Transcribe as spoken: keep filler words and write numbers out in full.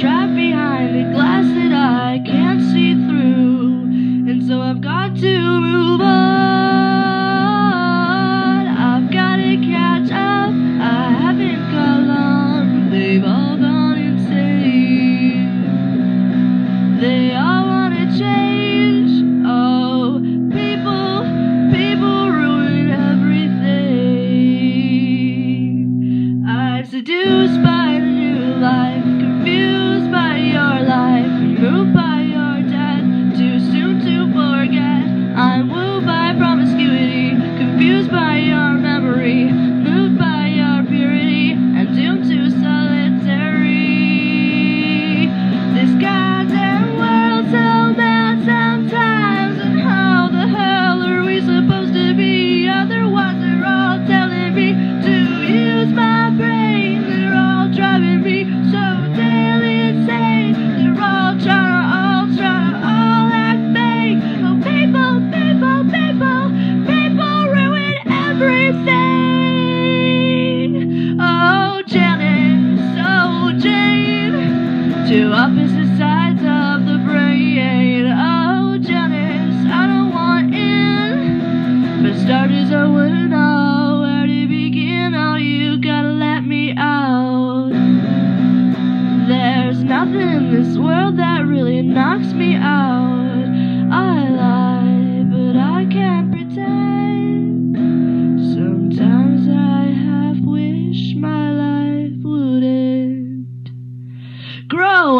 Trapped behind the glass that I can't see through, and so I've got to move on. I've got to catch up. I haven't caught on. They've all gone insane. They all want to change. Oh, people, people ruin everything. I'm seduced by the new life, confused by your life, moved by your death, too soon to forget. I'm wooed by promiscuity, confused by your memory, moved by your purity, and doomed to solitary. This goddamn world's so mad sometimes, and how the hell are we supposed to be? Otherwise they're all telling me to use my brain, they're all driving me so damn opposite sides of the brain. Oh, Janice, I don't want in. For starters, I wouldn't know where to begin. Oh, you gotta let me out. There's nothing in this world that really knocks me out. I lie, but I can't pretend. Sometimes I half wish my life would end. Grow